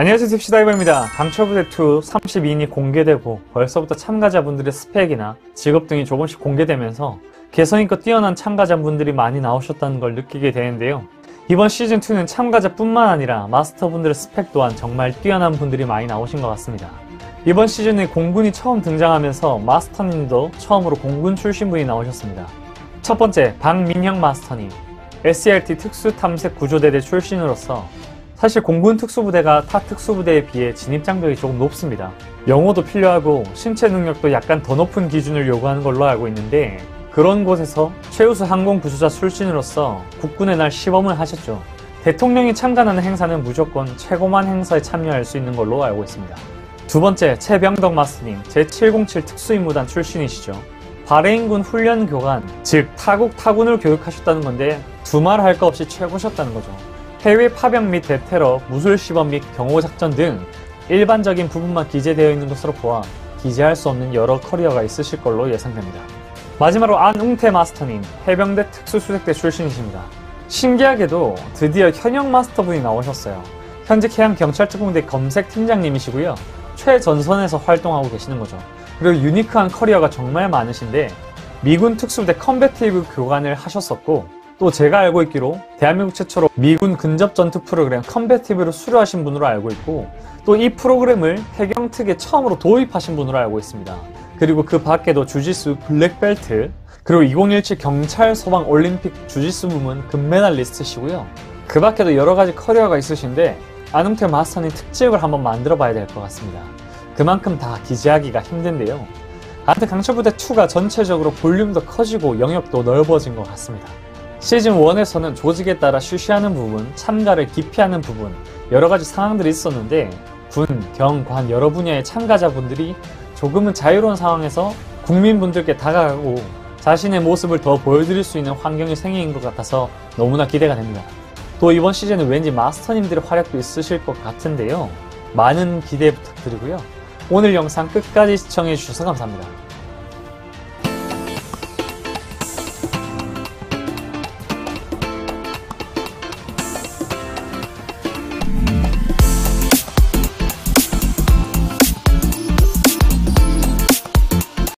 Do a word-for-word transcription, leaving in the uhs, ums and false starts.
안녕하세요, 딥씨다이버입니다. 강철부대 투 삼십이 인이 공개되고 벌써부터 참가자분들의 스펙이나 직업 등이 조금씩 공개되면서 개성있고 뛰어난 참가자분들이 많이 나오셨다는 걸 느끼게 되는데요. 이번 시즌 투는 참가자뿐만 아니라 마스터분들의 스펙 또한 정말 뛰어난 분들이 많이 나오신 것 같습니다. 이번 시즌에 공군이 처음 등장하면서 마스터님도 처음으로 공군 출신분이 나오셨습니다. 첫 번째, 박민혁 마스터님. 에스엘티 특수탐색구조대대 출신으로서 사실 공군 특수부대가 타 특수부대에 비해 진입장벽이 조금 높습니다. 영어도 필요하고 신체 능력도 약간 더 높은 기준을 요구하는 걸로 알고 있는데, 그런 곳에서 최우수 항공구조자 출신으로서 국군의 날 시범을 하셨죠. 대통령이 참관하는 행사는 무조건 최고만 행사에 참여할 수 있는 걸로 알고 있습니다. 두 번째, 최병덕 마스터님, 제칠공칠 특수임무단 출신이시죠. 바레인군 훈련교관, 즉 타국 타군을 교육하셨다는 건데 두말 할 거 없이 최고셨다는 거죠. 해외 파병 및 대테러, 무술시범 및 경호작전 등 일반적인 부분만 기재되어 있는 것으로 보아 기재할 수 없는 여러 커리어가 있으실 걸로 예상됩니다. 마지막으로 안웅태 마스터님, 해병대 특수수색대 출신이십니다. 신기하게도 드디어 현역 마스터분이 나오셨어요. 현직 해양경찰특공대 검색팀장님이시고요. 최전선에서 활동하고 계시는 거죠. 그리고 유니크한 커리어가 정말 많으신데 미군 특수부대 컴배티브 교관을 하셨었고, 또 제가 알고 있기로 대한민국 최초로 미군 근접전투 프로그램 컴배티브를 수료하신 분으로 알고 있고, 또 이 프로그램을 해경특에 처음으로 도입하신 분으로 알고 있습니다. 그리고 그 밖에도 주짓수 블랙벨트, 그리고 이천십칠 경찰 소방 올림픽 주짓수 부문 금메달리스트시고요. 그 밖에도 여러가지 커리어가 있으신데 안웅태 마스터님 특집을 한번 만들어 봐야 될 것 같습니다. 그만큼 다 기재하기가 힘든데요. 아무튼 강철부대 투가 전체적으로 볼륨도 커지고 영역도 넓어진 것 같습니다. 시즌 원에서는 조직에 따라 쉬쉬하는 부분, 참가를 기피하는 부분, 여러가지 상황들이 있었는데 군, 경, 관 여러 분야의 참가자분들이 조금은 자유로운 상황에서 국민분들께 다가가고 자신의 모습을 더 보여드릴 수 있는 환경이 생긴 것 같아서 너무나 기대가 됩니다. 또 이번 시즌은 왠지 마스터님들의 활약도 있으실 것 같은데요. 많은 기대 부탁드리고요. 오늘 영상 끝까지 시청해주셔서 감사합니다.